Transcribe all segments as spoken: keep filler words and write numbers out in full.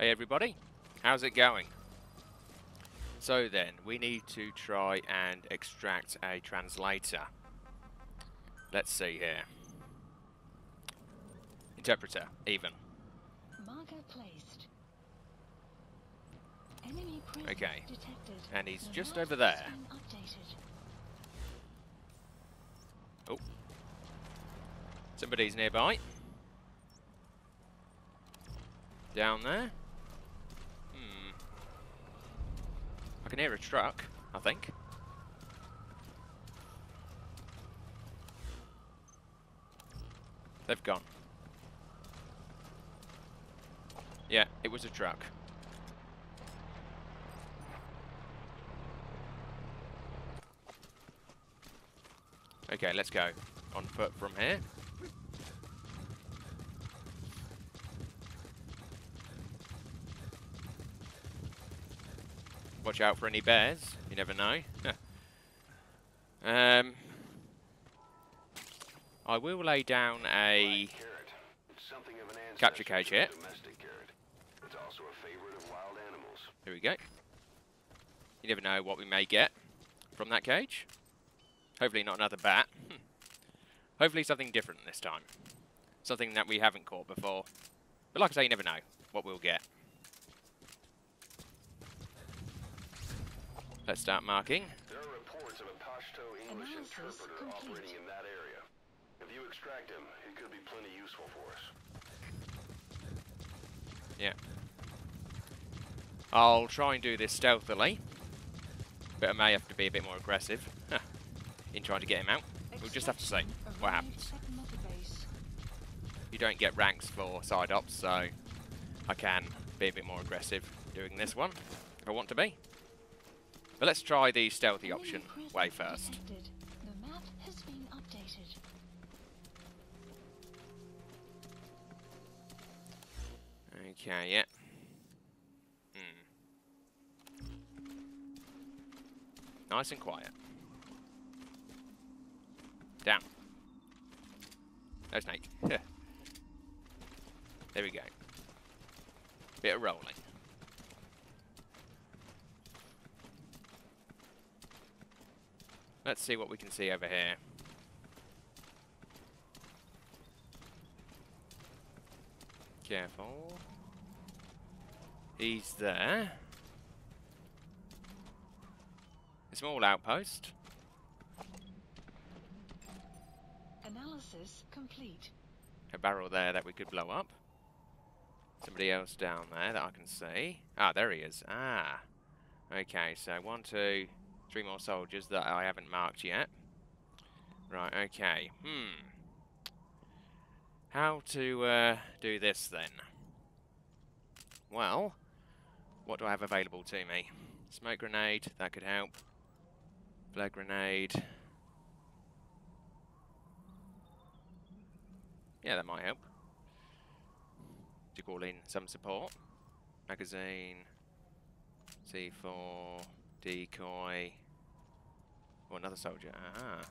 Hey everybody, how's it going? So then, we need to try and extract a translator. Let's see here. Interpreter, even. Marker placed. Enemy presence okay, detected. And he's just over there. Oh. Somebody's nearby. Down there. Hmm. I can hear a truck, I think. They've gone. Yeah, it was a truck. Okay, let's go. On foot from here. Watch out for any bears. You never know. um, I will lay down a capture cage here. It's also a favorite of wild animals. Here we go. You never know what we may get from that cage. Hopefully not another bat. Hopefully something different this time. Something that we haven't caught before. But like I say, you never know what we'll get. Let's start marking. There are reports of a Pashto English interpreter operating in that area. If you extract him, it could be plenty useful for us. Yeah. I'll try and do this stealthily. But I may have to be a bit more aggressive huh. in trying to get him out. We'll just have to see what happens. You don't get ranks for side ops, so I can be a bit more aggressive doing this one if I want to be. But let's try the stealthy option way first. The map has been updated. Okay, yeah. Hmm. Nice and quiet. Down. No snake. There we go. Bit of rolling. Let's see what we can see over here. Careful. He's there. A small outpost. Analysis complete. A barrel there that we could blow up. Somebody else down there that I can see. Ah, there he is. Ah. Okay, so one, two... Three more soldiers that I haven't marked yet. Right, okay. Hmm. How to uh, do this then? Well, what do I have available to me? Smoke grenade, that could help. Flare grenade. Yeah, that might help. To call in some support. Magazine. C four. Decoy. Oh, another soldier. Ah.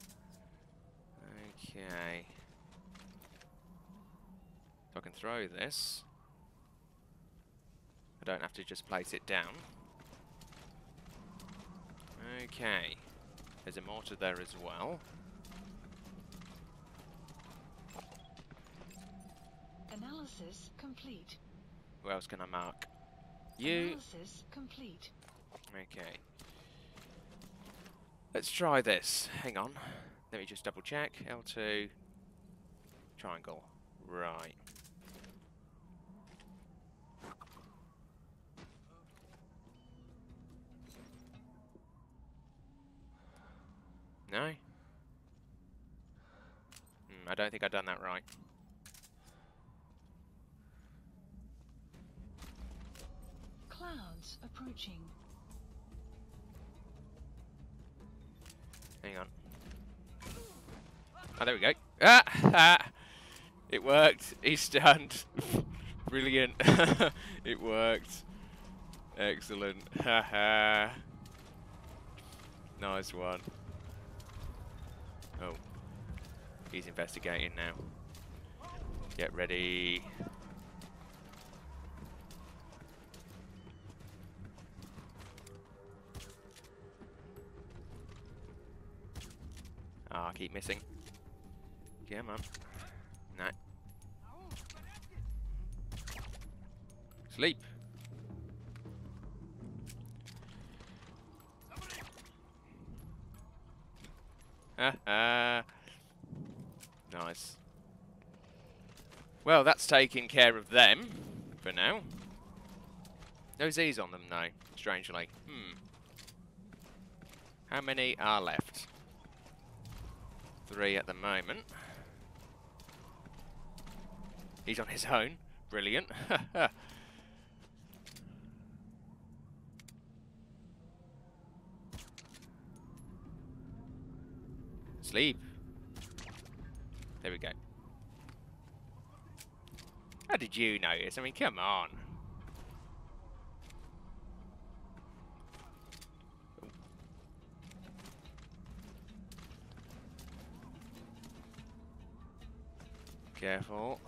Okay. So I can throw this. I don't have to just place it down. Okay. There's a mortar there as well. Analysis complete. Who else can I mark? You. Analysis complete. Okay. Let's try this. Hang on. Let me just double check. L two. Triangle. Right. No? Hmm, I don't think I've done that right. Clouds approaching. Hang on. Oh, there we go. Ah! ah it worked. He's stunned. Brilliant. It worked. Excellent. Haha. Nice one. Oh. He's investigating now. Get ready. Oh, I keep missing. Yeah, man. No. Sleep. Uh, nice. Well, that's taking care of them for now. No Z's on them, though, no, strangely. Hmm. How many are left? Three at the moment. He's on his own. Brilliant. Sleep. There we go. How did you notice? I mean, come on. Careful.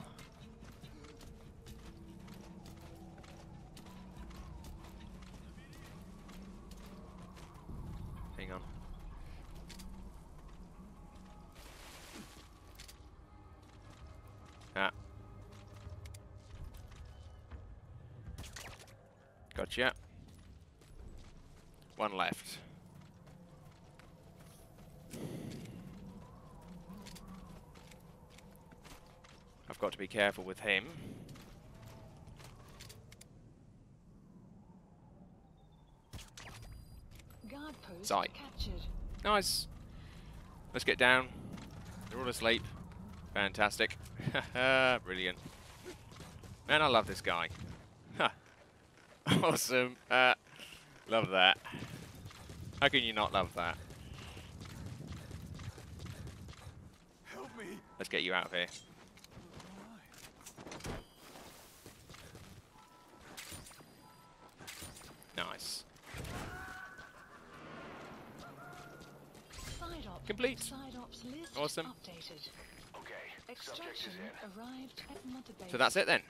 Hang on. Ah. Gotcha. One left. I've got to be careful with him. Guard post captured. Nice. Let's get down. They're all asleep. Fantastic. Brilliant. Man, I love this guy. Awesome. Uh, love that. How can you not love that? Help me. Let's get you out of here. Nice. Side op. Complete. Side ops list awesome. Updated. Okay. Extraction arrived at Mother Base. So that's it then.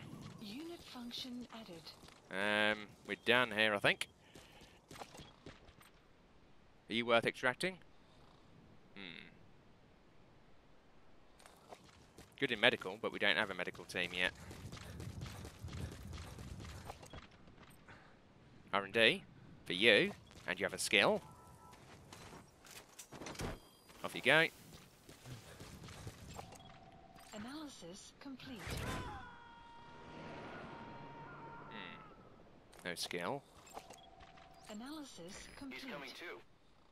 Unit function added. Um, we're done here, I think. Are you worth extracting? Hmm. Good in medical, but we don't have a medical team yet. R and D for you, and you have a skill. Off you go. Analysis complete. No skill. Analysis complete. He's coming too.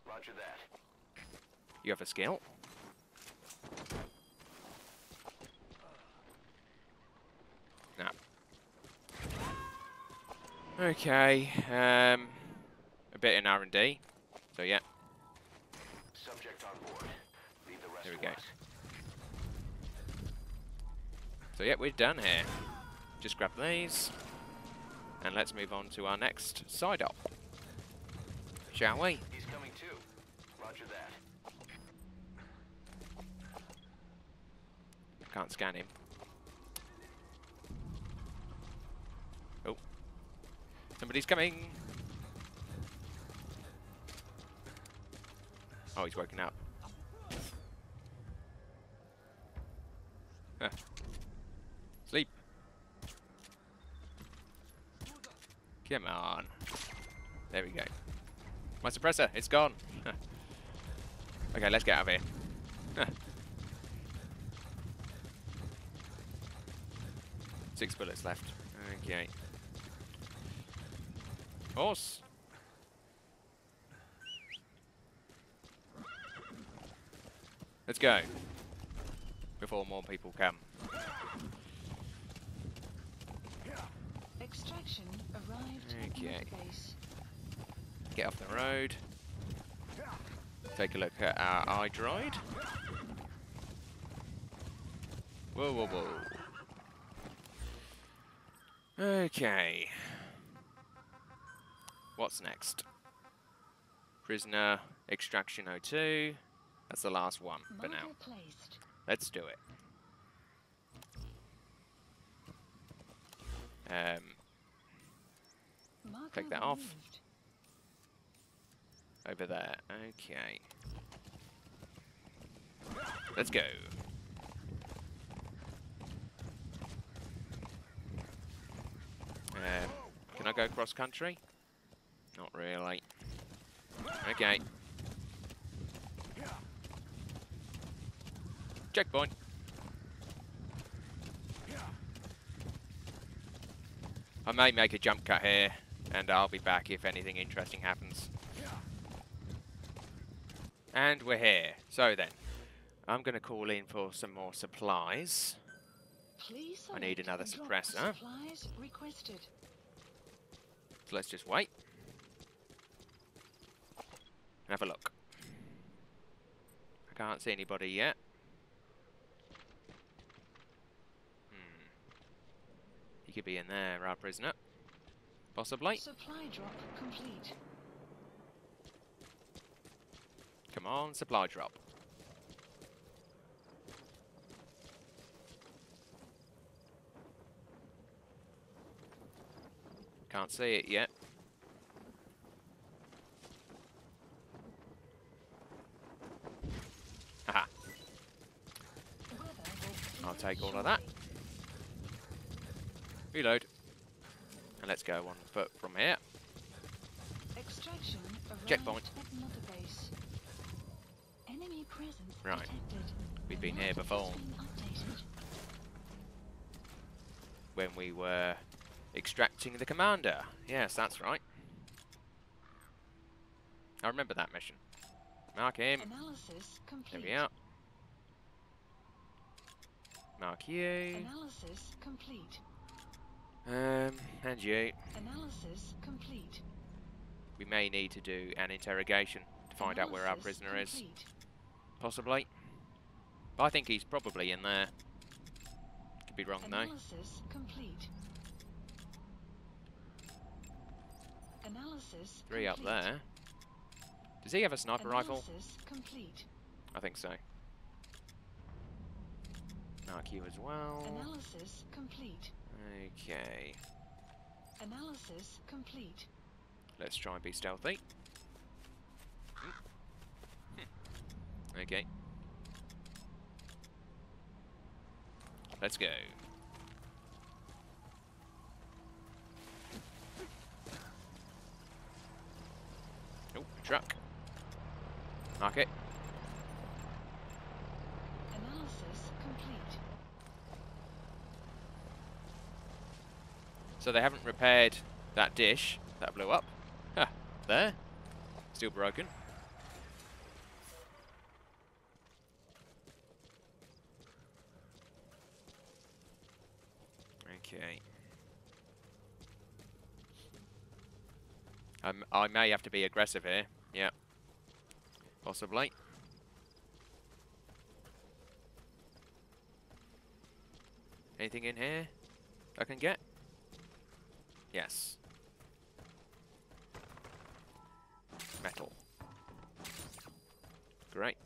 Roger that. You have a skill. No. Okay. Um, a bit in R and D. So yeah. Subject on board. Leave the rest there we go. So yeah, we're done here. Just grab these. And let's move on to our next side op, shall we? He's coming too. Roger that. Can't scan him. Oh, somebody's coming. Oh, he's woken up. Huh. Sleep. Come on. There we go. My suppressor, it's gone. Okay, let's get out of here. Six bullets left. Okay. Horse. Let's go. Before more people come. Extraction arrived okay. At base. Get off the road. Take a look at our iDroid. Whoa, whoa, whoa. Okay. What's next? Prisoner extraction oh two. That's the last one for now. Let's do it. Um, Take that off. Over there. Okay. Let's go. Uh, can I go cross country? Not really. Okay. Checkpoint. I may make a jump cut here, and I'll be back if anything interesting happens. And we're here. So then, I'm going to call in for some more supplies. Please I need another suppressor. Supplies requested. So let's just wait. Have a look. I can't see anybody yet. Could be in there, our prisoner. Possibly. Supply drop complete. Come on, supply drop. Can't see it yet. Aha. I'll take all of that. Reload. And let's go on foot from here. Extraction checkpoint. At Mother Base. Enemy presence right. Detected. We've been here before. When we were extracting the commander. Yes, that's right. I remember that mission. Mark him. Analysis complete. There we are. Mark you. Analysis complete. Um, and you. Analysis complete. We may need to do an interrogation to find Analysis out where our prisoner complete. Is. Possibly. But I think he's probably in there. Could be wrong Analysis though. Analysis complete. Analysis Three complete. Up there. Does he have a sniper Analysis rifle? Complete. I think so. Mark you as well. Analysis complete. Okay. Analysis complete. Let's try and be stealthy. Okay. Let's go. Oh, a truck. Mark it. So they haven't repaired that dish that blew up. Huh, there. Still broken. Okay. Um, I may have to be aggressive here. Yeah. Possibly. Anything in here I can get? Yes. Metal. Great.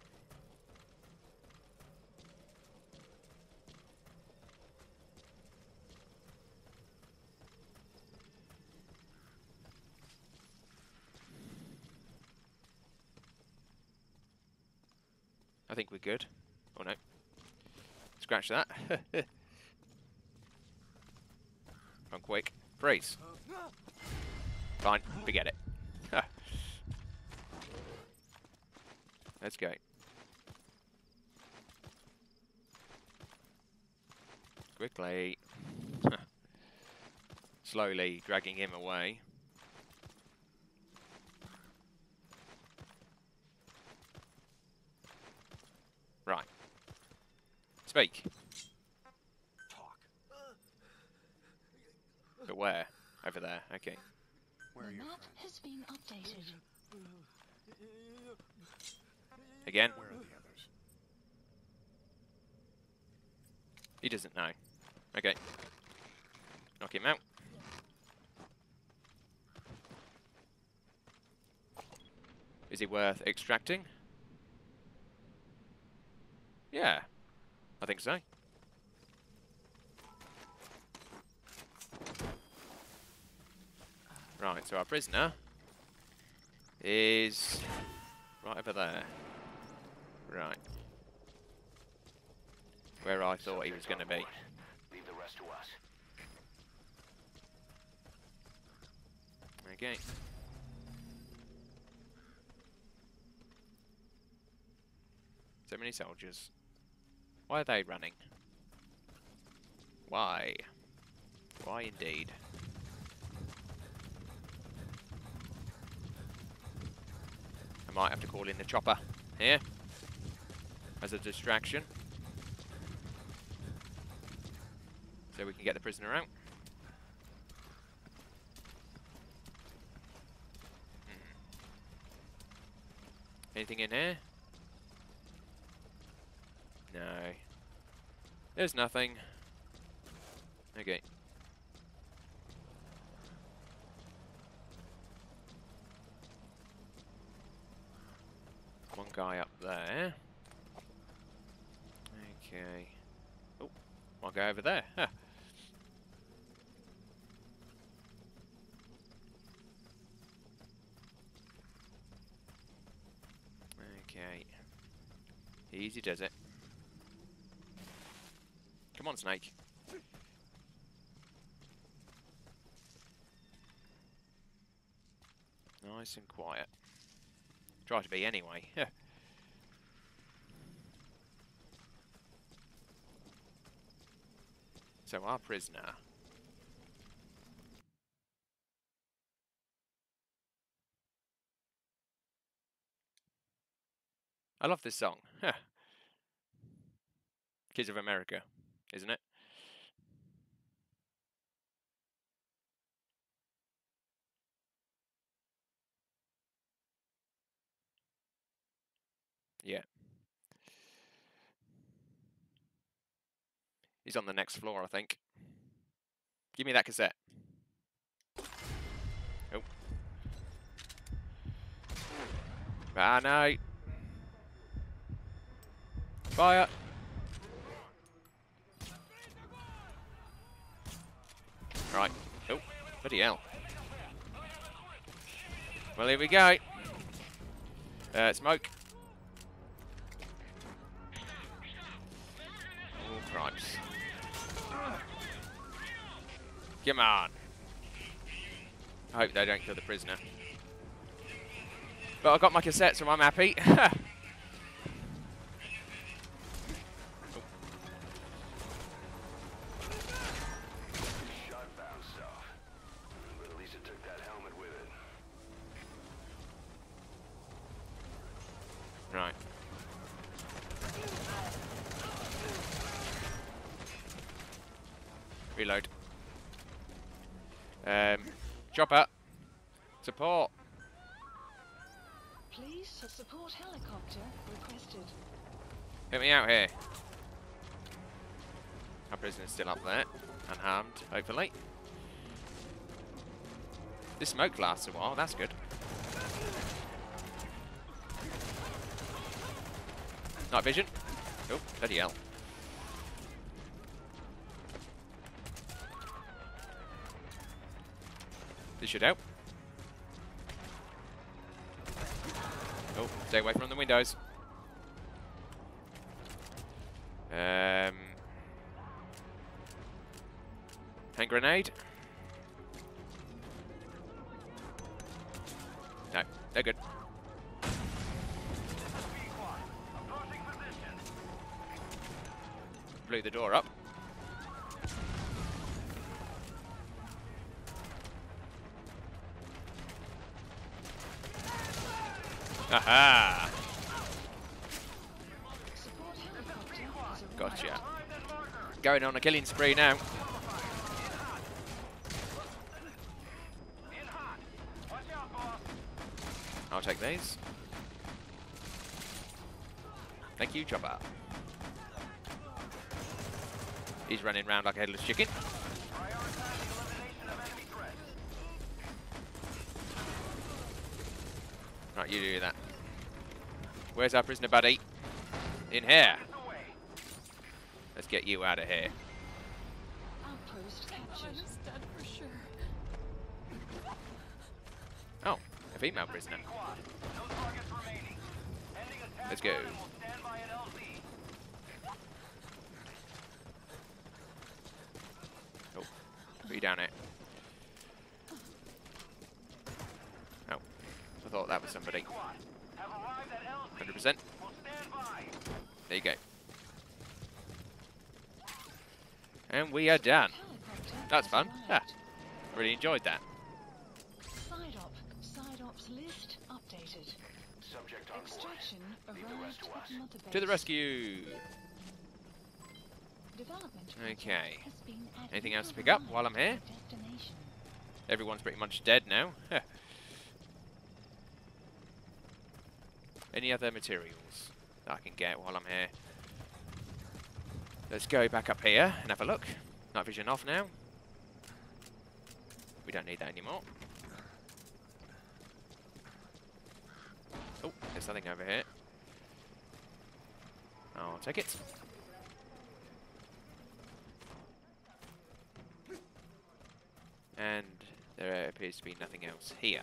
I think we're good. Oh no. Scratch that. I'm quick. Freeze. Fine, forget it. Let's go. Quickly. Slowly dragging him away. Right. Speak. But where? Over there. Okay. Where are you? The map has been updated. Again? Where are the others? He doesn't know. Okay. Knock him out. Is he worth extracting? Yeah. I think so. Right, so our prisoner is right over there. Right. where I thought he was going to be. Leave the rest to us. Okay. So many soldiers. Why are they running? Why? Why indeed? I might have to call in the chopper here as a distraction, so we can get the prisoner out. Hmm. Anything in here? No. There's nothing. Okay. One guy up there. Okay. Oh, one guy over there. Huh. Okay. Easy does it. Come on, Snake. Nice and quiet. Try to be anyway. So our prisoner. I love this song. Kids of America, isn't it? Yeah. He's on the next floor, I think. Give me that cassette. Oh. Ah, no. Fire. Right. Oh, bloody hell. Well, here we go. Uh, smoke. Cripes. Come on. I hope they don't kill the prisoner. But I got my cassette, so I'm happy. Oh. Shot bounced off. But at least it took that helmet with it. Right. Reload. Um, chopper. Support. Please, a support helicopter requested. Hit me out here. Our prisoner's still up there, unharmed, hopefully. This smoke lasts a while. That's good. Night vision. Oh, bloody hell. This should help. Oh, stay away from the windows. Um, hand grenade. No, they're good. Blew the door up. Aha! Gotcha. Going on a killing spree now. I'll take these. Thank you, chopper. He's running around like a headless chicken. Right, you do that. Where's our prisoner buddy? In here. Let's get you out of here. Oh, a female prisoner. Let's go. Put you down here. Oh. I thought that was somebody. one hundred percent. There you go. And we are done. That's fun. Yeah. I really enjoyed that. Side op. Side ops list updated. Subject on extraction arrived at Mother Base. To the rescue. Okay. Anything else to pick up while I'm here? Everyone's pretty much dead now. Any other materials that I can get while I'm here? Let's go back up here and have a look. Night vision off now. We don't need that anymore. Oh, there's something over here. I'll take it. And there appears to be nothing else here.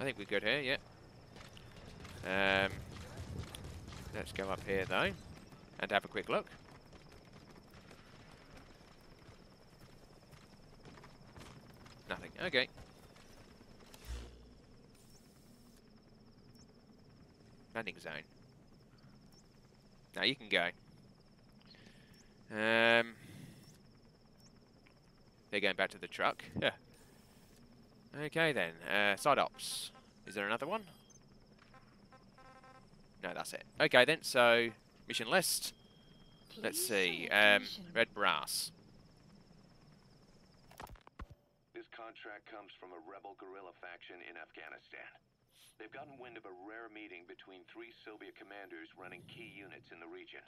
I think we're good here, yeah. Um, let's go up here, though, and have a quick look. Nothing. Okay. Landing zone. Now you can go. Um, they're going back to the truck. Yeah. Okay then, uh, side ops. Is there another one? No, that's it. Okay then, so mission list. Let's see. Um, Red Brass. This contract comes from a rebel guerrilla faction in Afghanistan. They've gotten wind of a rare meeting between three Soviet commanders running key units in the region.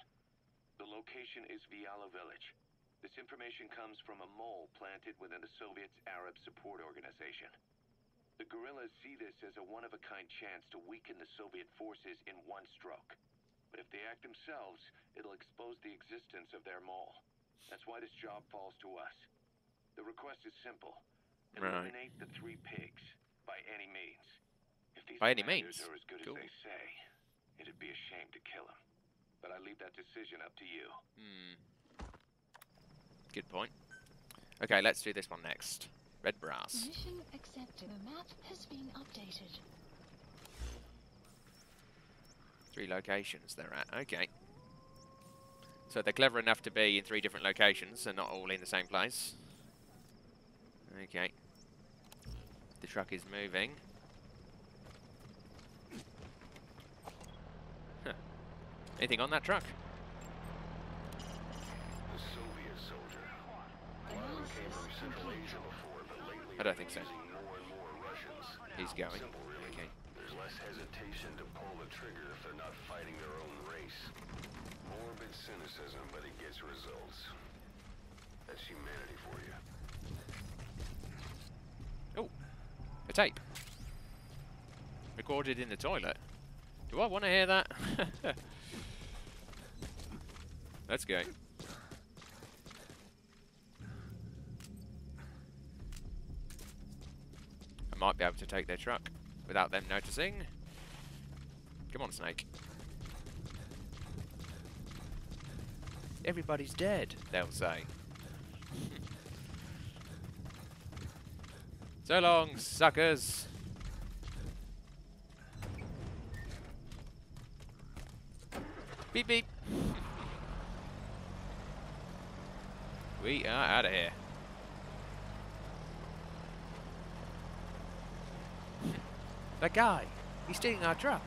The location is Viala village. This information comes from a mole planted within the Soviets' Arab support organization. The guerrillas see this as a one-of-a-kind chance to weaken the Soviet forces in one stroke. But if they act themselves, it'll expose the existence of their mole. That's why this job falls to us. The request is simple. Eliminate right. the three pigs, by any means. If these by any means. Are as good cool. as they say, it'd be a shame to kill them. But I leave that decision up to you. Hmm. Good point. Okay, let's do this one next. Red Brass. Mission accepted. The map has been updated. Three locations they're at. Okay. So they're clever enough to be in three different locations and not all in the same place. Okay. The truck is moving. Huh. Anything on that truck? I don't think so. He's going. Okay. There's less hesitation to pull the trigger if they're not fighting their own race. Morbid cynicism, but it gets results. That's humanity for you. Oh, a tape. Recorded in the toilet. Do I want to hear that? Let's go. Might be able to take their truck without them noticing. Come on, Snake. Everybody's dead, they'll say. So long, suckers. Beep, beep. We are out of here. That guy, he's stealing our truck.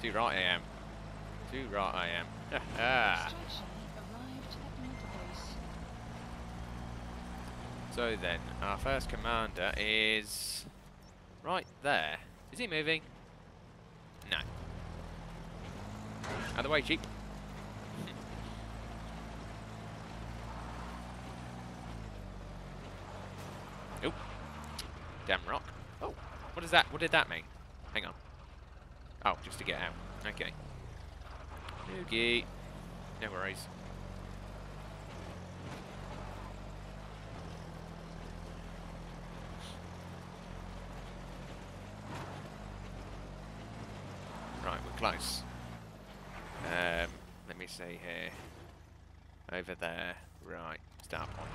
Too right I am. Too right I am. Ha So then, our first commander is right there. Is he moving? No. Out of the way, sheep. Nope. Damn rock. Oh. What is that? What did that mean? Hang on. Oh, just to get out. Okay. Okay. No worries. Right, we're close. we see here? Over there. Right. Start point.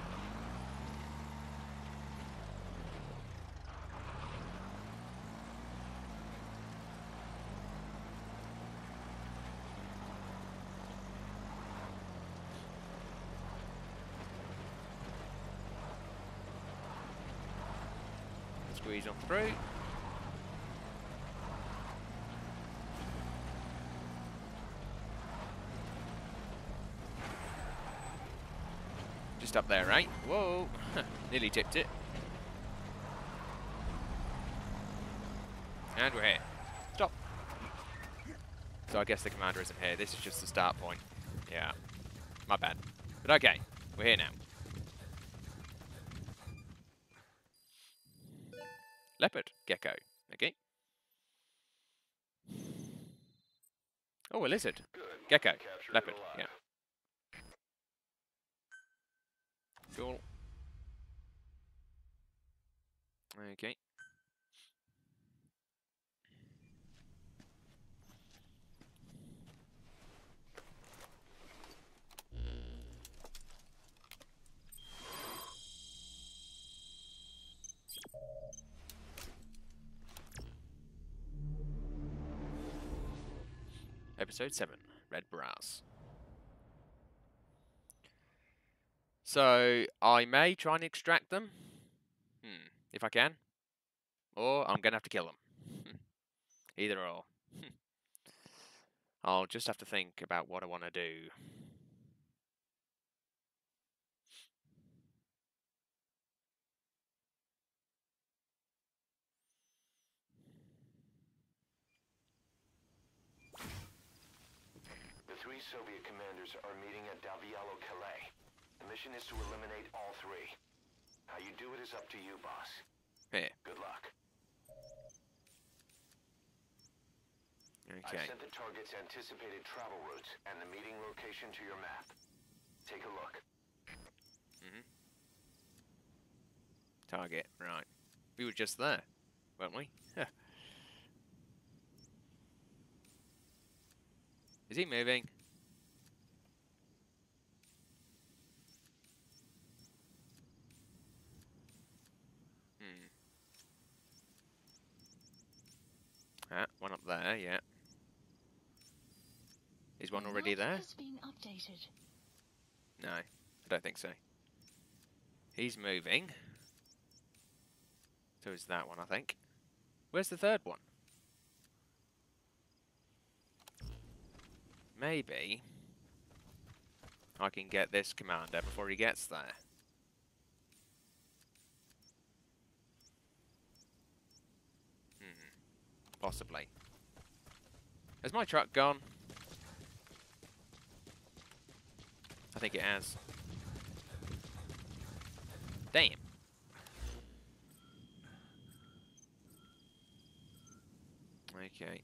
Squeeze on through. Just up there, right? Whoa! Nearly tipped it. And we're here. Stop! So I guess the commander isn't here. This is just the start point. Yeah. My bad. But okay. We're here now. Leopard gecko. Okay. Oh, a lizard. Good. Gecko. Captured leopard. Yeah. Cool. Okay. Episode seven, Red Brass. So I may try and extract them, hmm, if I can, or I'm going to have to kill them. Either or. I'll just have to think about what I want to do. The three Soviet commanders are meeting at Viala, Calais. The mission is to eliminate all three. How you do it is up to you, boss. Hey. Good luck. Okay. I sent the target's anticipated travel routes and the meeting location to your map. Take a look. Mm-hmm. Target, right. We were just there, weren't we? Is he moving? Hmm. Ah, one up there, yeah. Is one already there? Being updated. No, I don't think so. He's moving. So is that one, I think. Where's the third one? Maybe I can get this commander before he gets there. Hmm. Possibly. Has my truck gone? I think it has. Damn. Okay.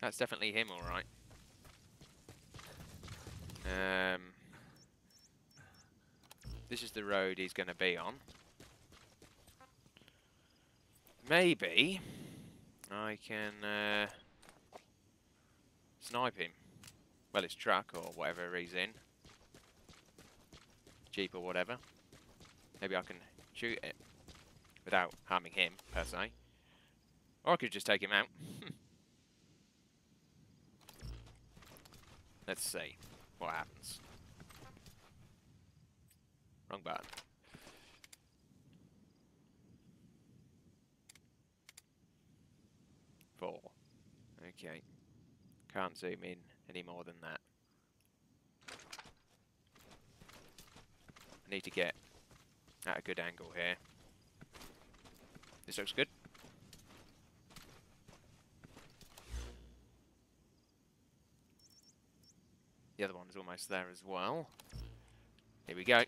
That's definitely him, all right. Um, this is the road he's going to be on. Maybe I can uh, snipe him. Well, his truck or whatever he's in. Jeep or whatever. Maybe I can shoot it without harming him, per se. Or I could just take him out. Let's see what happens. Wrong button. Four. Okay. Can't zoom in any more than that. I need to get at a good angle here. This looks good. The other one is almost there as well. Here we go.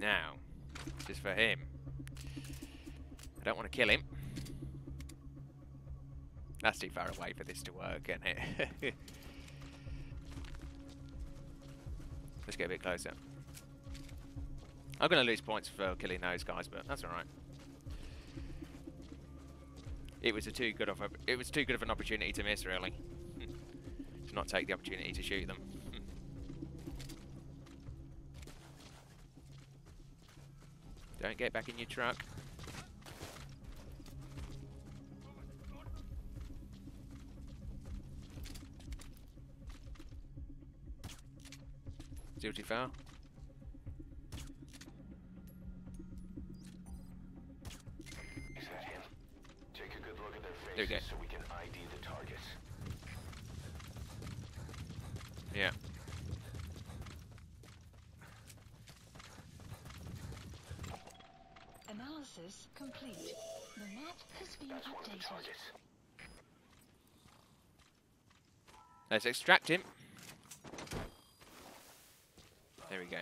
Now, This is for him. I don't want to kill him. That's too far away for this to work, isn't it? Let's get a bit closer. I'm going to lose points for killing those guys, but that's alright. It was a too good of a, it was too good of an opportunity to miss, really. To not take the opportunity to shoot them. Don't get back in your truck. Duty foul. Take a good look at their faces so we can I D the targets. Yeah. Analysis complete. The map has been updated. Let's extract him. There we go.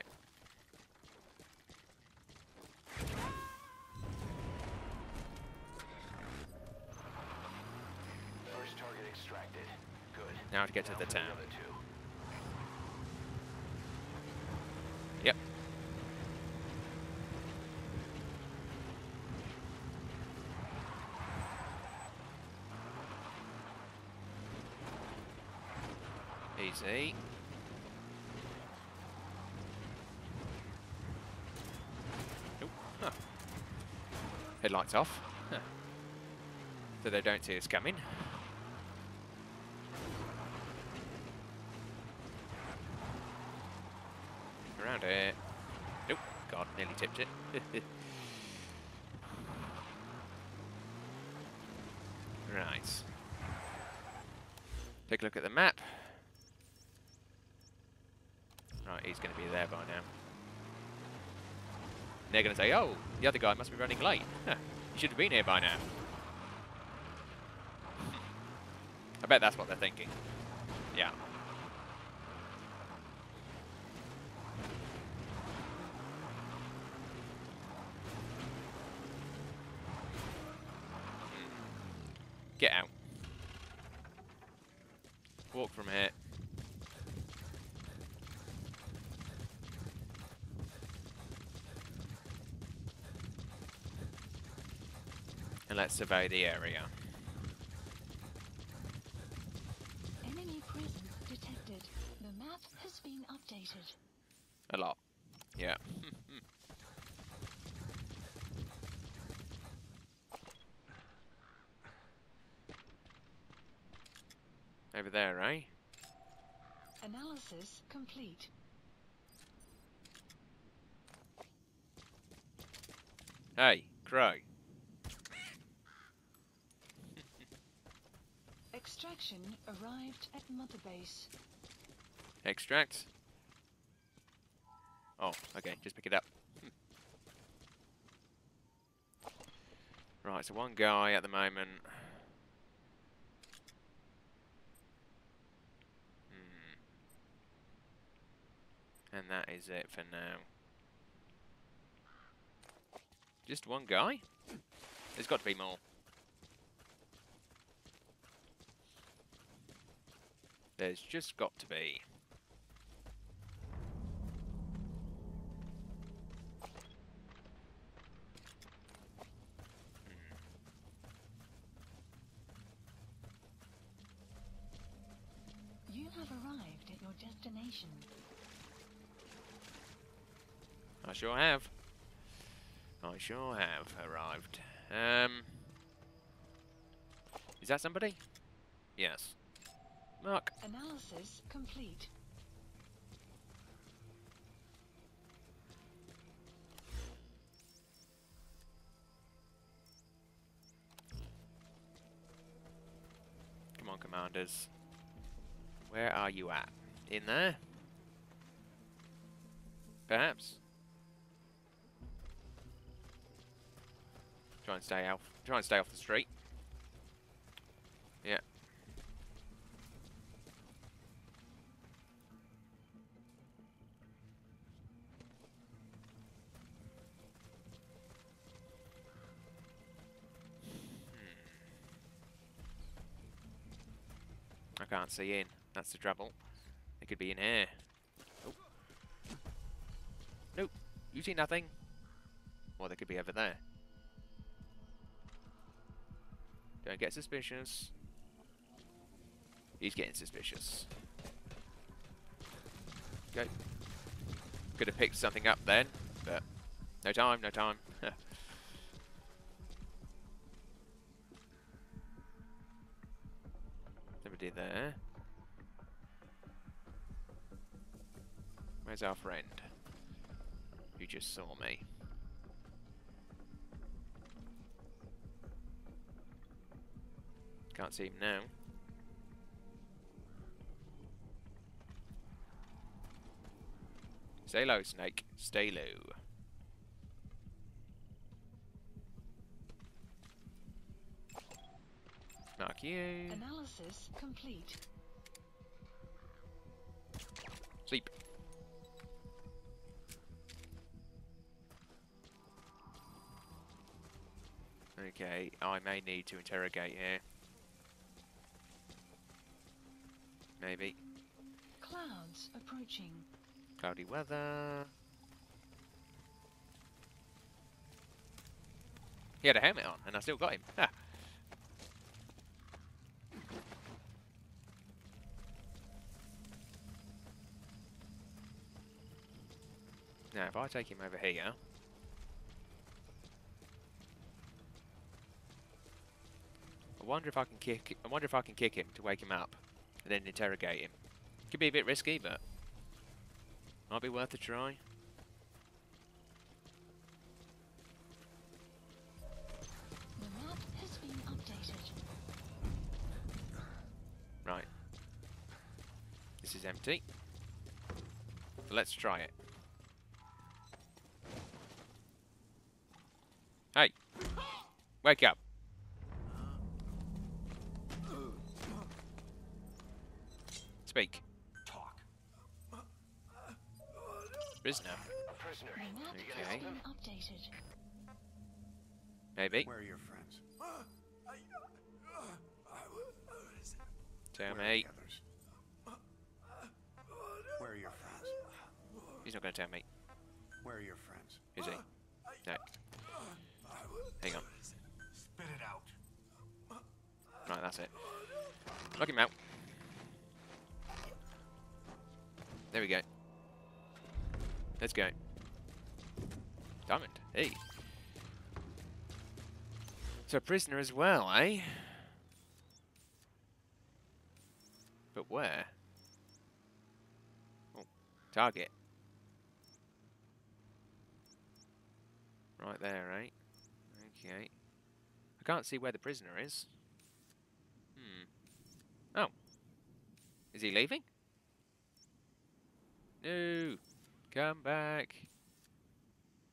First target extracted. Good. Now to get to the town. Yep. Easy. Headlights off, huh. So they don't see us coming. Around here. Nope, God, nearly tipped it. Right. Take a look at the map. Right, he's going to be there by now. They're going to say, oh, the other guy must be running late. Huh, he should have been here by now. I bet that's what they're thinking. Yeah. Get out. Walk from here. And let's survey the area. Enemy prison detected. The map has been updated. A lot. Yeah. Over there, eh? Analysis complete. Hey, Crow. Extraction arrived at Mother Base. Extract. Oh, okay, just pick it up. Right, so one guy at the moment. Hmm. And that is it for now. Just one guy? There's got to be more. There's just got to be. You have arrived at your destination. I sure have. I sure have arrived. Um, is that somebody? Yes. Mark. Analysis complete. Come on, commanders. Where are you at? In there? Perhaps. Try and stay off. Try and stay off the street. Yeah. can't see in. That's the trouble. It could be in here. Nope. Nope. You see nothing. Well, they could be over there. Don't get suspicious. He's getting suspicious. Go. Could have picked something up then, but no time, no time. Nobody there. Where's our friend who just saw me? Can't see him now. Stay low, Snake. Stay low. Mark you. Analysis complete. Sleep. Okay, I may need to interrogate here. Maybe. Clouds approaching. Cloudy weather. He had a helmet on, and I still got him. Ah. Now, if I take him over here, I wonder if I can kick. I wonder if I can kick him to wake him up, and then interrogate him. Could be a bit risky, but. Might be worth a try. The map has been updated. Right. This is empty. So let's try it. Hey! Wake up! Speak. Prisoner. Prisoner. Okay. Updated. Maybe. Where are your friends? Tell me. Where are your friends? He's not going to tell me. Where are your friends? Is he? No. Hang on. Spit it out. Right, that's it. Lock him out. There we go. Let's go. Diamond. Hey. So a prisoner as well, eh? But where? Oh, target. Right there, eh? Okay. I can't see where the prisoner is. Hmm. Oh. Is he leaving? No. Come back.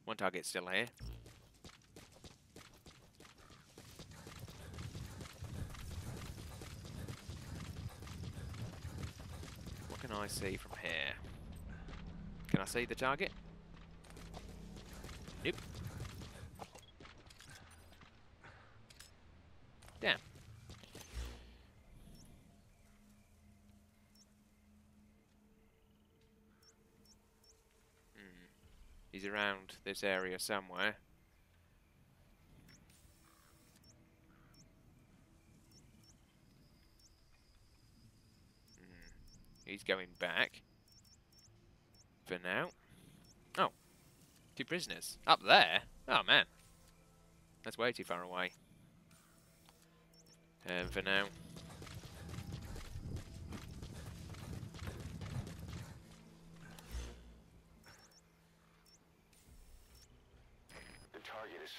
One target's still here. What can I see from here? Can I see the target? Nope. Damn. He's around this area somewhere. Mm. He's going back. For now. Oh. Two prisoners. Up there? Oh, man. That's way too far away. Um, for now.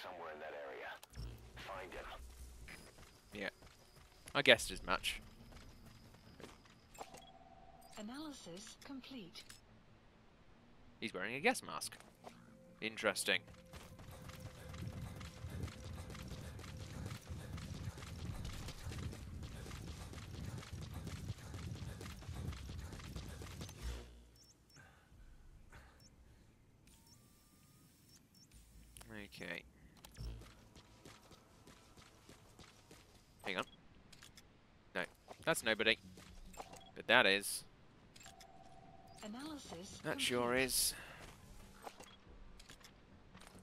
Somewhere in that area. Find him. Yeah. I guessed as much. Analysis complete. He's wearing a gas mask. Interesting. Okay. Hang on. No, that's nobody. that is. Analysis that sure is.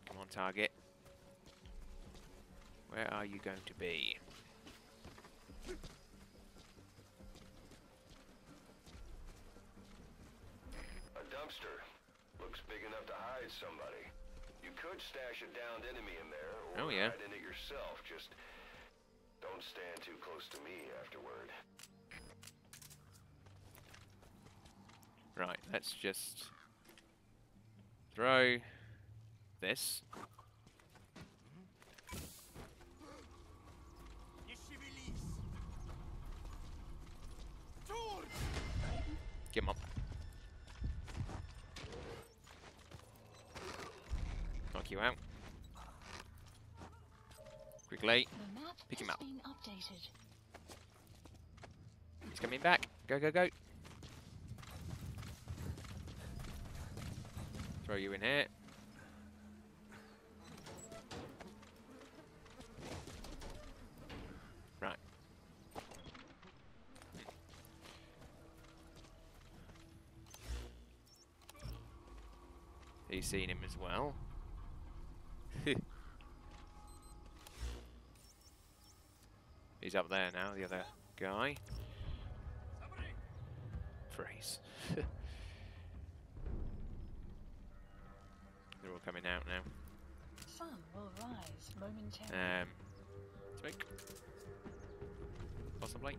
Come on, target. Where are you going to be? A dumpster. Looks big enough to hide somebody. You could stash a downed enemy in there, or oh, yeah. hide in it yourself. Just don't stand too close to me afterward. Right, let's just throw this. Get him up. Knock you out. Quickly. Pick him up. He's coming back. Go, go, go. Throw you in here. Right. He's seen him as well. He's up there now, the other guy. Freeze. They're all coming out now. Sun will rise momentarily. Um, smoke. Possibly.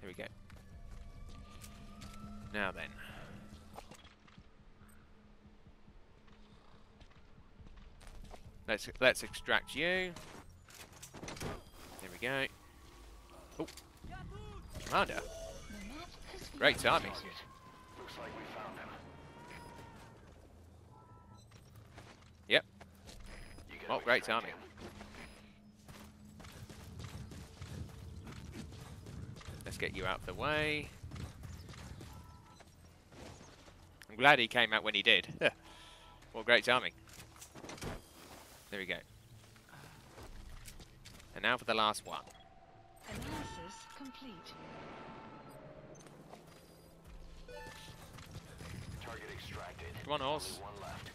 Here we go. Now then. Let's let's extract you. There we go. Oh. Commander. Great timing. Looks like we found him. Yep. Oh, great timing. Get you out of the way. I'm glad he came out when he did. What great timing. There we go. And now for the last one. Analysis complete. Target extracted. Come on, horse. One left.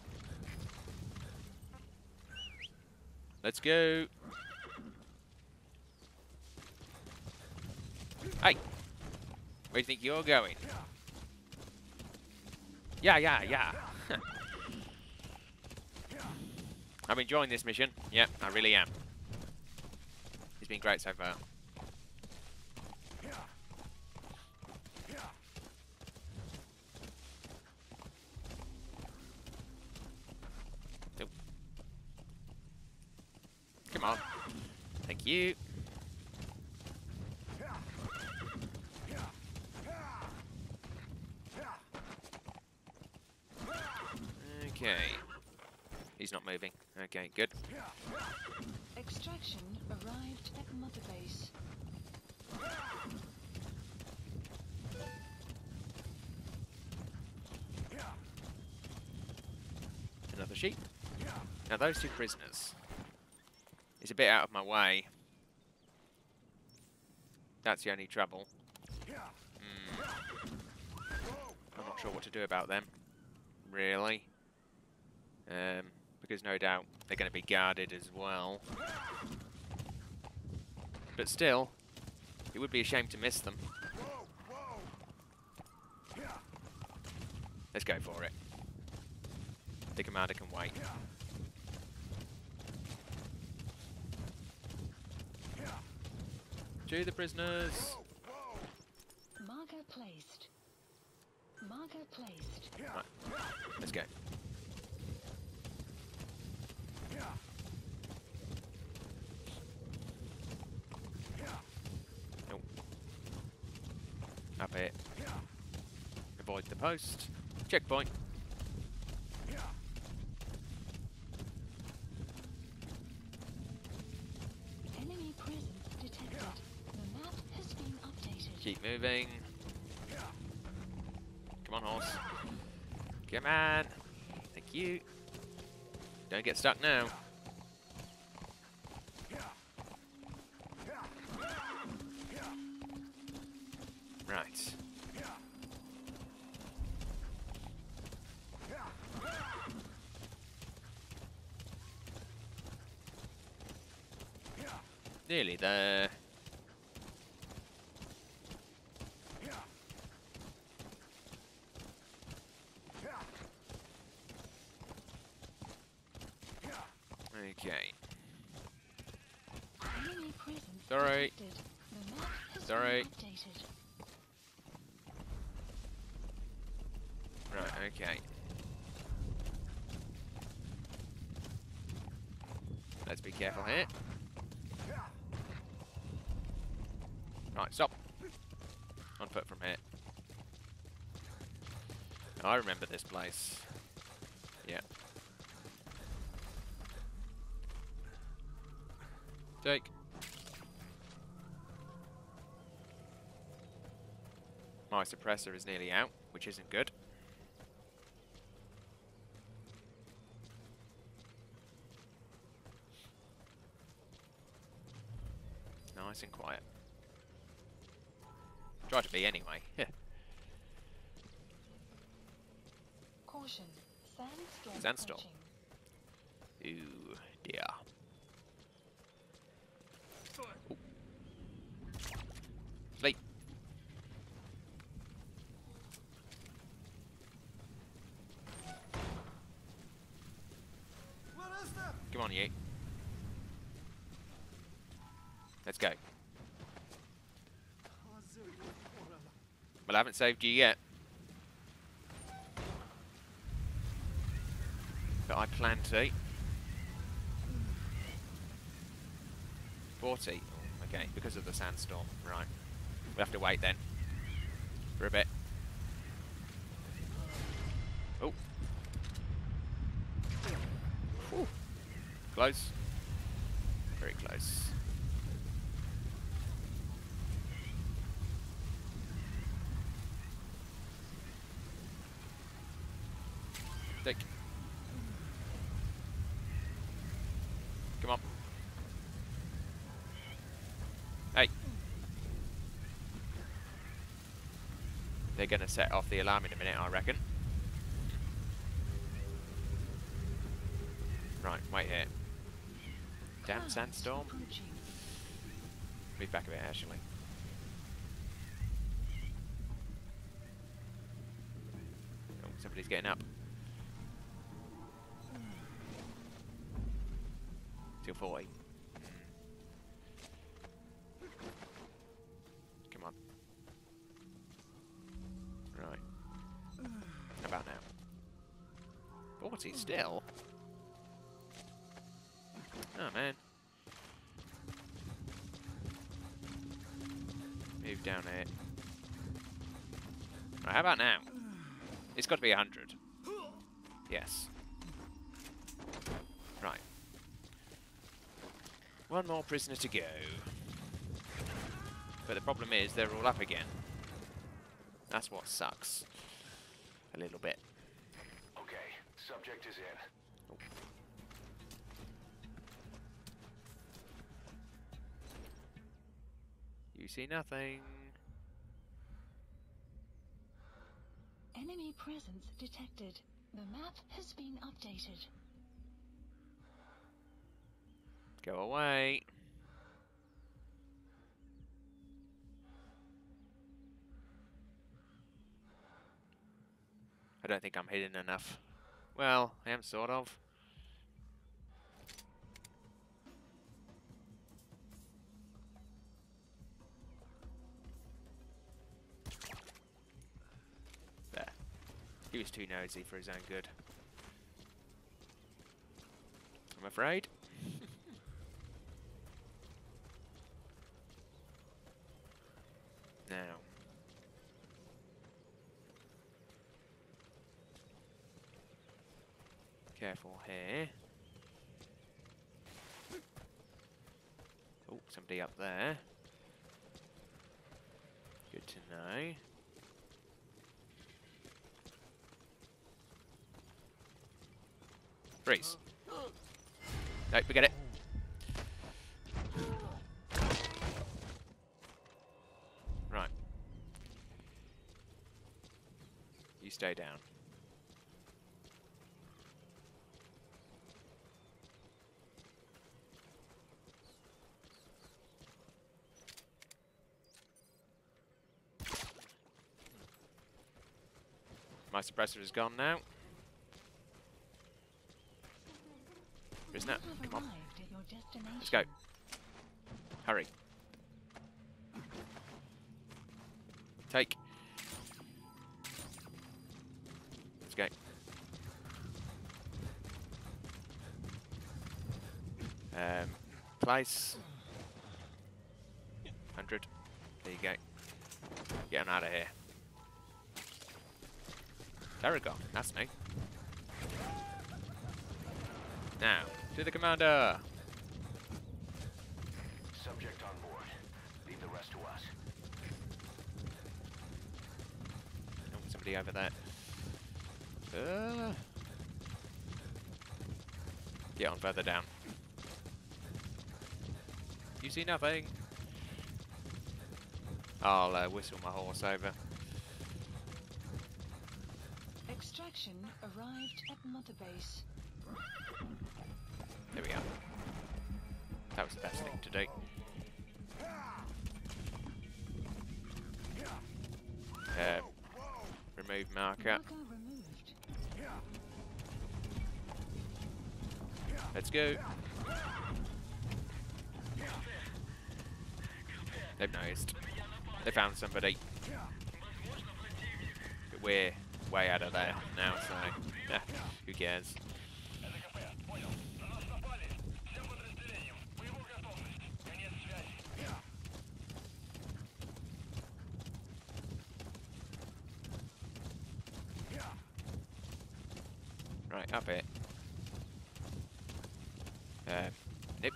Let's go. Hey! Where do you think you're going? Yeah, yeah, yeah. I'm enjoying this mission. Yep, I really am. It's been great so far. Nope. Come on. Thank you. Okay. He's not moving. Okay, good. Extraction arrived at Mother Base. Another sheep. Now those two prisoners. It's a bit out of my way. That's the only trouble. Mm. I'm not sure what to do about them. Really. Um, because no doubt they're going to be guarded as well. But still, it would be a shame to miss them. Let's go for it. The commander can wait. To the prisoners. Marker placed. Marker placed. Right. Let's go. Nope. Up it. Avoid the post. Checkpoint. Keep moving. Come on, horse. Come on. Thank you. Don't get stuck now. Right. Nearly there. Okay. Sorry. Sorry. Right, okay. Let's be careful here. Right, stop. On foot from here. I remember this place. Yeah. Take. My suppressor is nearly out, which isn't good. Nice and quiet. Try to be anyway. Caution. Sandstorm. Sandstorm. Ooh, dear. Ooh. Sleep. Come on, you. Let's go. Well, I haven't saved you yet. But I plan to. forty. Okay, because of the sandstorm. Right. We'll have to wait then. For a bit. Oh. Ooh. Close. Very close. Take. Come on. Hey. They're going to set off the alarm in a minute, I reckon. Right, wait here. Damn sandstorm. Move back a bit, actually. Oh, somebody's getting up. Till forty. Come on. Right. How about now? forty still? Oh, man. Move down here. Right, how about now? It's got to be one hundred. Yes. Right. One more prisoner to go. But the problem is, they're all up again. That's what sucks. A little bit. Okay, subject is in. Oh. You see nothing. Enemy presence detected. The map has been updated. Go away. I don't think I'm hidden enough. Well, I am sort of. There. He was too nosy for his own good, I'm afraid. Now. Careful here. Oh, somebody up there. Good Good to know. Freeze. No, we get it. Right. You stay down. My suppressor is gone now. Prisoner, come on. Let's go. Hurry. Take. Let's go. Um, place. one hundred. There you go. Get on out of here. Tarragon, that's me. Now, to the commander. Subject on board. Leave the rest to us. Oh, somebody over there. Uh, get on further down. You see nothing. I'll uh, whistle my horse over. Extraction arrived at Mother Base. There we go. That was the best thing to do. Uh, remove marker. Let's go. They've noticed. They found somebody. But we're way out of there now, so yeah, who cares? Right, up it. Uh, nope.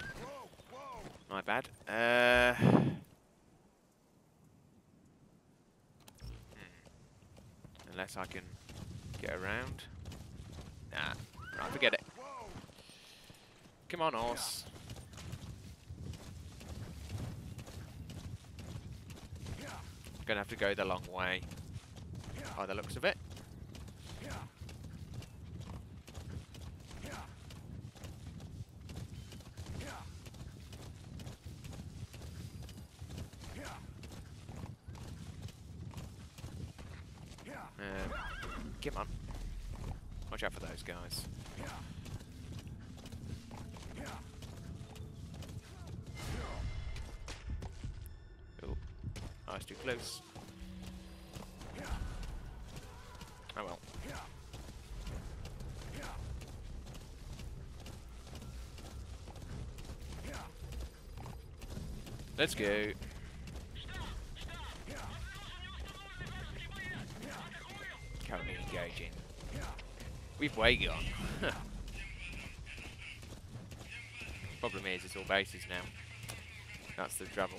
My bad. Uh, hmm. Unless I can get around. Nah. Right, forget it. Come on, horse. Gonna have to go the long way by the looks of it. Come on. Watch out for those guys. Oh, I was too close. Oh well. Let's go. Engaging. We've way gone. Problem is, it's all bases now. That's the trouble.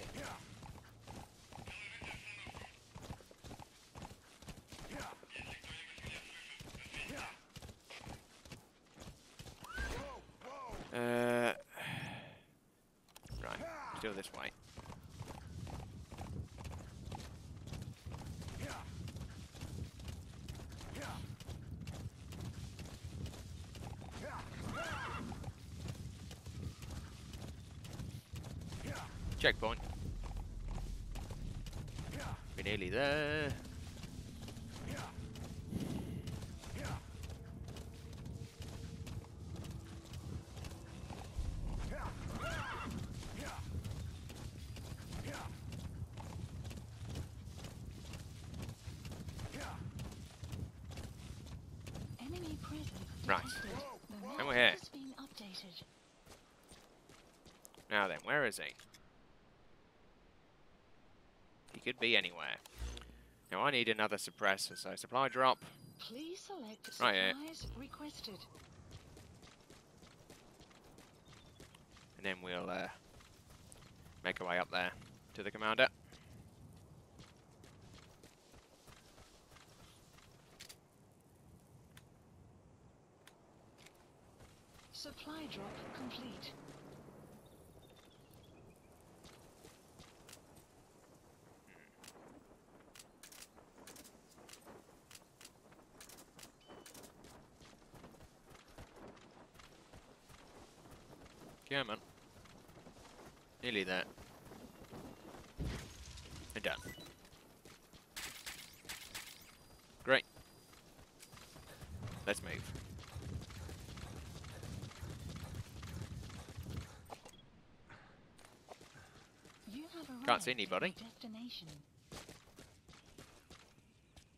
Uh, right, still this way. Checkpoint. We're nearly there. Enemy presence. Right. And we're here. Now then, where is he? Could be anywhere. Now I need another suppressor, so supply drop. Please select supplies right requested. And then we'll uh, make our way up there to the commander. Supply drop complete. Yeah, man. Nearly there. And done. Great. Let's move. You have arrived. Can't see anybody. Destination.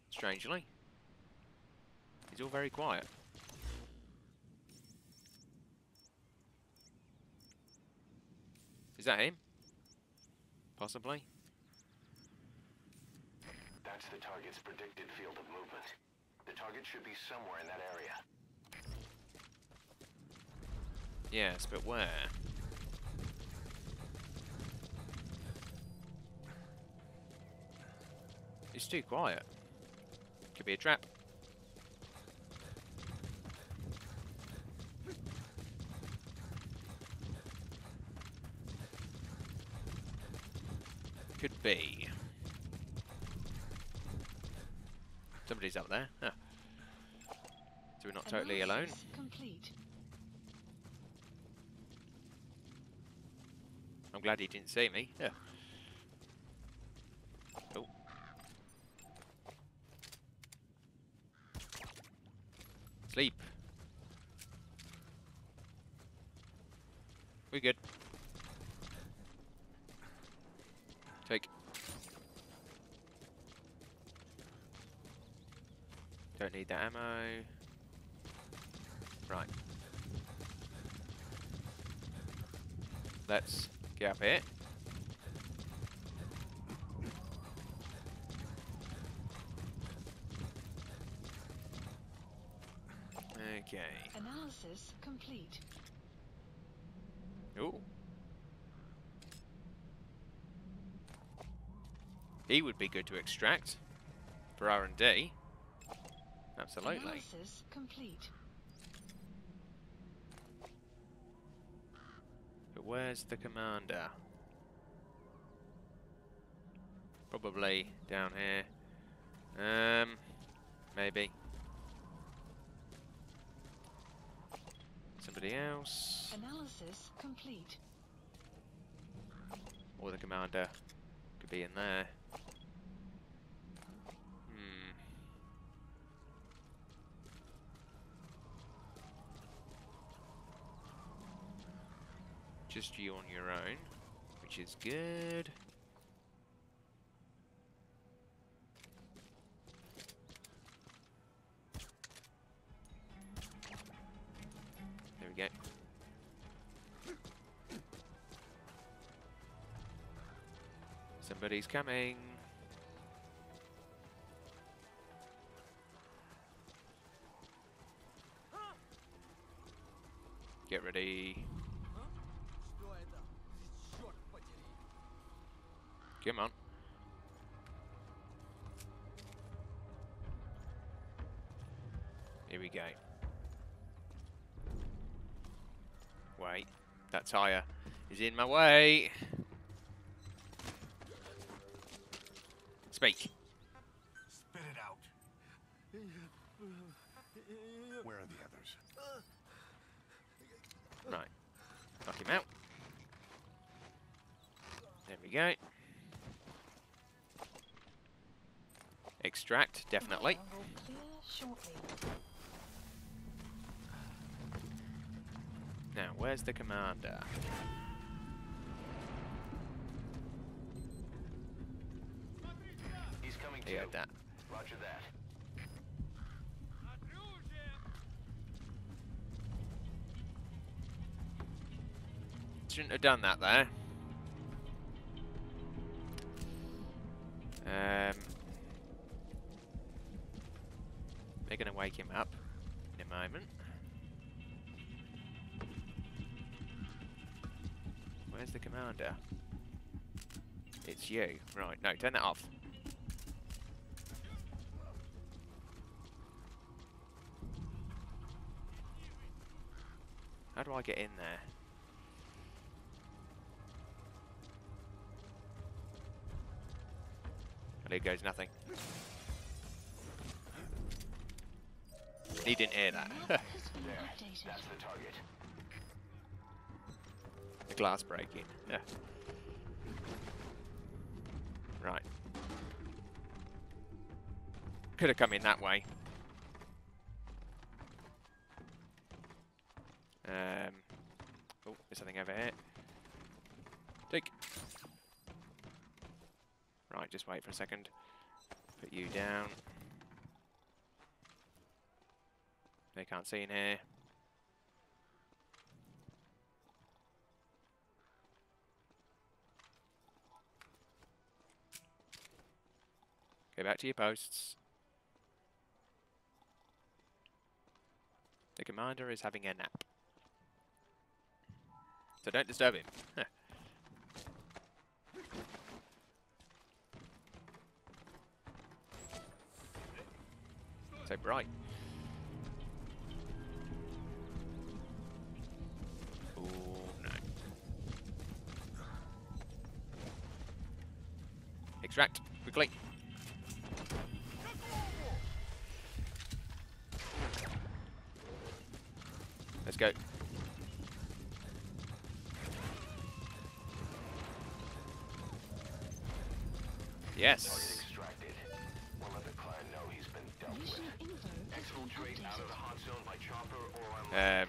Strangely. It's all very quiet. Is that him? Possibly. That's the target's predicted field of movement. The target should be somewhere in that area. Yes, but where? It's too quiet. Could be a trap. Could be. Somebody's up there. Huh. So we're not totally alone. Complete. I'm glad he didn't see me. Yeah. Oh. Sleep. We're good. Take. Don't need the ammo. Right. Let's get up here. Okay. Analysis complete. Ooh. He would be good to extract for R and D. Absolutely. Analysis complete. But where's the commander? Probably down here. Um, maybe. Somebody else. Analysis complete. Or the commander could be in there. Just you on your own, which is good. There we go. Somebody's coming. Get ready. Come on. Here we go. Wait, that tire is in my way. Speak. Spit it out. Where are the others? Right. Knock him out. There we go. Extract, definitely. Now, where's the commander? He's coming to you. That. Roger that. Shouldn't have done that there. Um... They're going to wake him up in a moment. Where's the commander? It's you. Right, no, turn that off. How do I get in there? And here goes nothing. He didn't hear that. There, that's the target. The glass breaking. Yeah. Right. Could have come in that way. Um, oh, there's something over here. Take. Right, just wait for a second. Put you down. They can't see in here. Go back to your posts. The commander is having a nap. So don't disturb him. Huh. So bright. Oh no. Extract quickly. Let's go. Yes. Extracted. We'll let the clan know he's been dealt with. Exfiltrate out of the hot zone by chopper or on. Um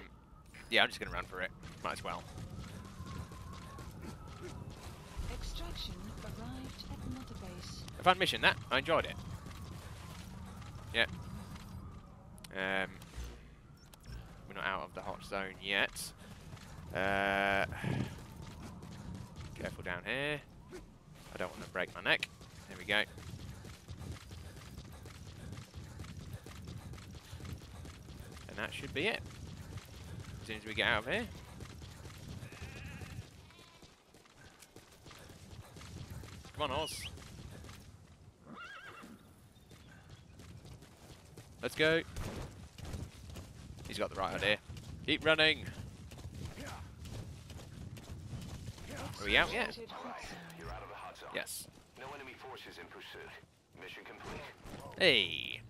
yeah, I'm just gonna run for it. Might as well. Extraction arrived at Mother Base. A fun mission that, I enjoyed it. Yep. Yeah. Um We're not out of the hot zone yet. Uh careful down here. I don't want to break my neck. There we go. And that should be it. As soon as we get out of here. Come on, Oz. Let's go. He's got the right idea. Keep running. Are we out yet? Yes. No enemy forces in pursuit. Mission complete. Hey.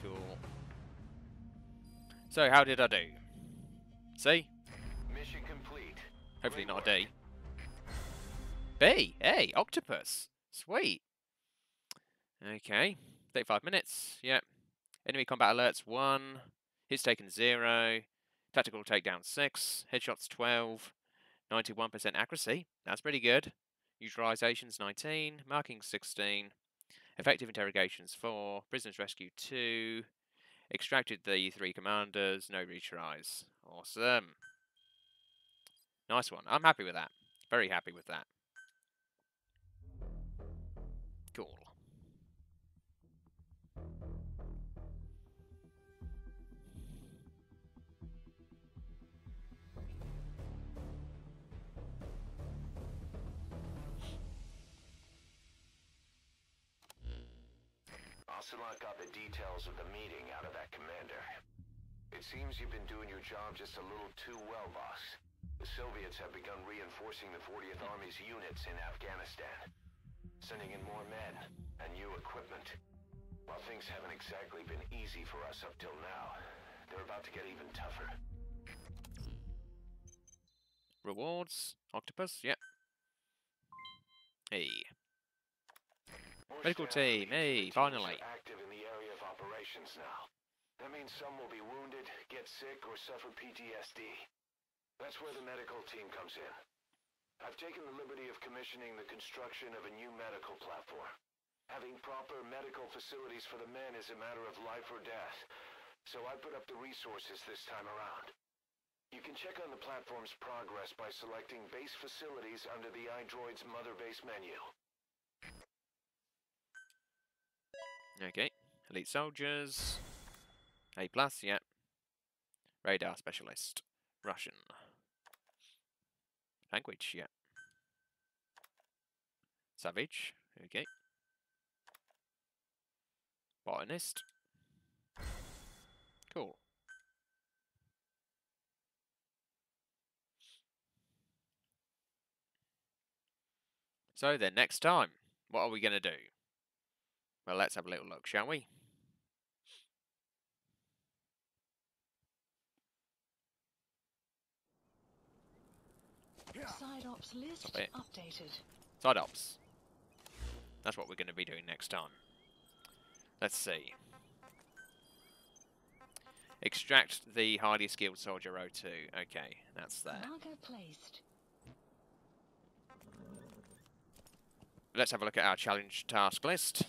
Cool. So how did I do? C? Mission complete. Hopefully not a D. B. Hey, octopus. Sweet. Okay. thirty-five minutes. Yep. Enemy combat alerts one. Hits taken zero. Tactical takedown six. Headshots twelve. ninety-one percent accuracy. That's pretty good. Neutralizations nineteen, marking sixteen, effective interrogations four, prisoners rescued two, extracted the three commanders, no retries. Awesome. Nice one. I'm happy with that. Very happy with that. Cool. Ocelot got the details of the meeting out of that commander. It seems you've been doing your job just a little too well, boss. The Soviets have begun reinforcing the fortieth Army's units in Afghanistan, sending in more men and new equipment. While things haven't exactly been easy for us up till now, they're about to get even tougher. Rewards? Octopus? Yep. Hey. Medical team, hey, finally. Active in the area of operations now. That means some will be wounded, get sick, or suffer P T S D. That's where the medical team comes in. I've taken the liberty of commissioning the construction of a new medical platform. Having proper medical facilities for the men is a matter of life or death, so I put up the resources this time around. You can check on the platform's progress by selecting base facilities under the iDroid's Mother Base menu. Okay, elite soldiers, A plus, yeah. Radar specialist, Russian language, yeah. Savage, okay. Botanist, cool. So then, next time, what are we going to do? Well, let's have a little look, shall we? Side ops list updated. Side ops. That's what we're going to be doing next time. Let's see. Extract the highly skilled soldier O two. Okay, that's there. Marker placed. Let's have a look at our challenge task list.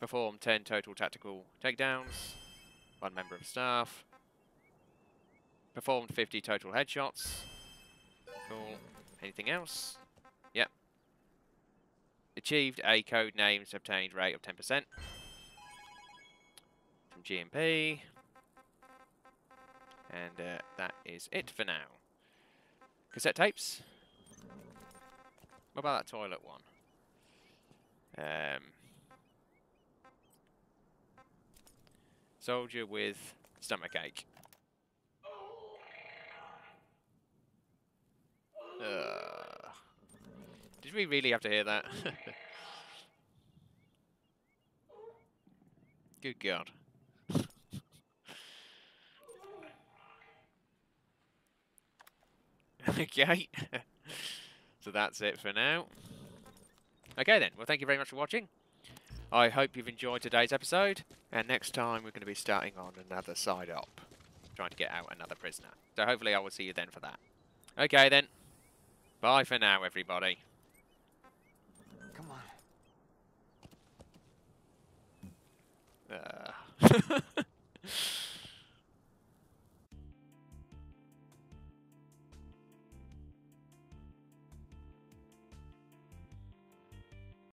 Perform ten total tactical takedowns. One member of staff. Performed fifty total headshots. Cool. Anything else? Yep. Achieved a code names obtained rate of ten percent. From G M P. And uh, that is it for now. Cassette tapes. What about that toilet one? Um, soldier with stomachache. Uh, did we really have to hear that? Good God. Okay. So that's it for now. Okay then. Well, thank you very much for watching. I hope you've enjoyed today's episode. And next time we're going to be starting on another side op. Trying to get out another prisoner. So hopefully I will see you then for that. Okay then. Bye for now, everybody. Come on. Uh.